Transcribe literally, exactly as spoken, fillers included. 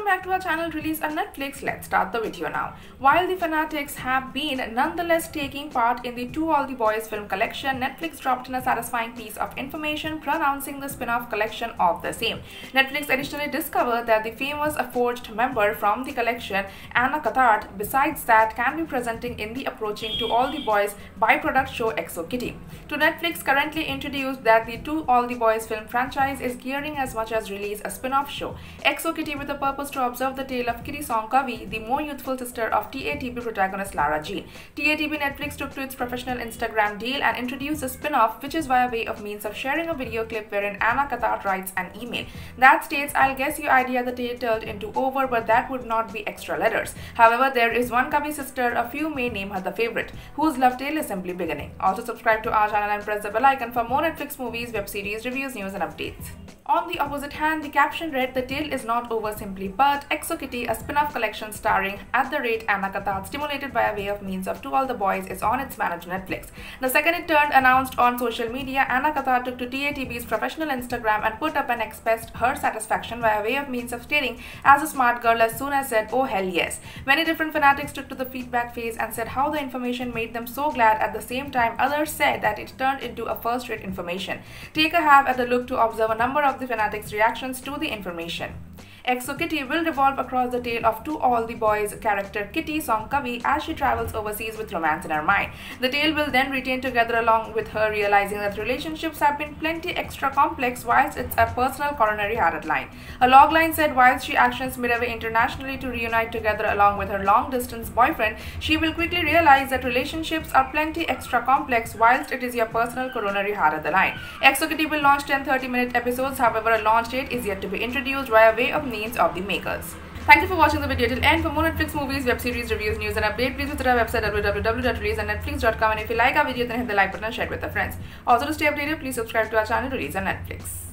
Welcome back to our channel released on Netflix. Let's start the video now. While the fanatics have been nonetheless taking part in the To All the Boys film collection, Netflix dropped in a satisfying piece of information pronouncing the spin-off collection of the same. Netflix additionally discovered that the famous forged member from the collection, Anna Cathcart, besides that can be presenting in the approaching To All the Boys byproduct show X O Kitty. To Netflix currently introduced that the To All the Boys film franchise is gearing as much as release a spin-off show, X O Kitty, with a purpose to observe the tale of Kitty Song Covey, the more youthful sister of T A T B protagonist Lara Jean. T A T B Netflix took to its professional Instagram deal and introduced a spin-off, which is via way of means of sharing a video clip wherein Anna Cathcart writes an email that states, "I'll guess your idea the tale turned into over, but that would not be extra letters. However, there is one Covey sister, a few may name her the favorite, whose love tale is simply beginning." Also subscribe to our channel and press the bell icon for more Netflix movies, web series, reviews, news and updates. On the opposite hand, the caption read, "The tale is not over simply but, X O Kitty, a spin-off collection starring at the rate Anna Cathcart, stimulated by a way of means of To All the Boys, is on its managed Netflix." The second it turned announced on social media, Anna Cathcart took to T A T B's professional Instagram and put up and expressed her satisfaction by a way of means of stating, "As a smart girl, as soon as said, oh hell yes." Many different fanatics took to the feedback phase and said how the information made them so glad. At the same time, others said that it turned into a first-rate information. Take a have at a look to observe a number of the fanatics' reactions to the information. X O Kitty will revolve across the tale of To All the Boys character Kitty Song Covey as she travels overseas with romance in her mind. The tale will then retain together along with her realizing that relationships have been plenty extra complex whilst it's a personal coronary heart line. A log line said whilst she actions midway internationally to reunite together along with her long distance boyfriend, she will quickly realize that relationships are plenty extra complex whilst it is your personal coronary heart line. X O Kitty will launch ten thirty minute episodes, however a launch date is yet to be introduced via way of needs of the makers. Thank you for watching the video till end. For more Netflix movies, web series, reviews, news and update, please visit our website w w w dot release and netflix dot com, and if you like our video then hit the like button and share it with your friends. Also to stay updated, please subscribe to our channel Release and Netflix.